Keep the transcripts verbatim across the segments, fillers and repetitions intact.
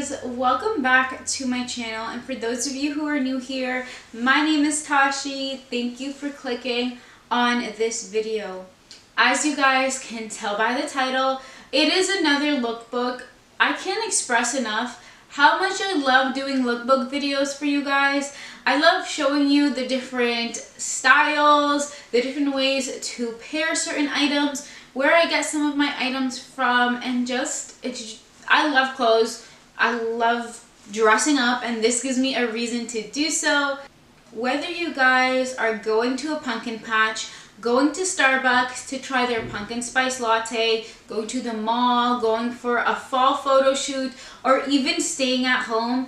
guys, welcome back to my channel, and for those of you who are new here, my name is Tashi. Thank you for clicking on this video. As you guys can tell by the title, it is another lookbook. I can't express enough how much I love doing lookbook videos for you guys. I love showing you the different styles, the different ways to pair certain items, where I get some of my items from, and just, it's, I love clothes, I love dressing up, and this gives me a reason to do so. Whether you guys are going to a pumpkin patch, going to Starbucks to try their pumpkin spice latte, going to the mall, going for a fall photo shoot, or even staying at home,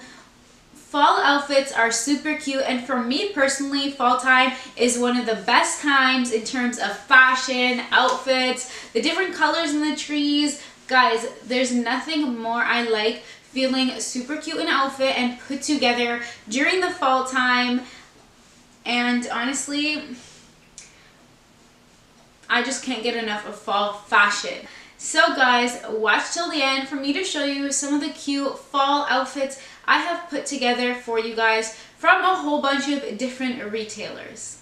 fall outfits are super cute, and for me personally, fall time is one of the best times in terms of fashion, outfits, the different colors in the trees. Guys, there's nothing more I like. Feeling super cute in an outfit and put together during the fall time. And honestly, I just can't get enough of fall fashion. So guys, watch till the end for me to show you some of the cute fall outfits I have put together for you guys from a whole bunch of different retailers.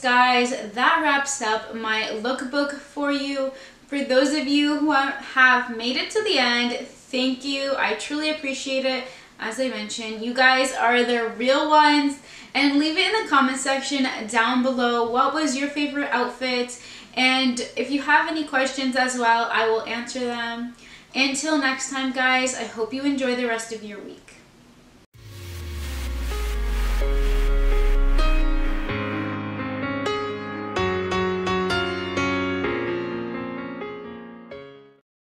Guys, that wraps up my lookbook for you. For those of you who have made it to the end, Thank you. I truly appreciate it. As I mentioned, you guys are the real ones. And leave it in the comment section down below. What was your favorite outfit? And if you have any questions as well, I will answer them. Until next time, guys, I hope you enjoy the rest of your week.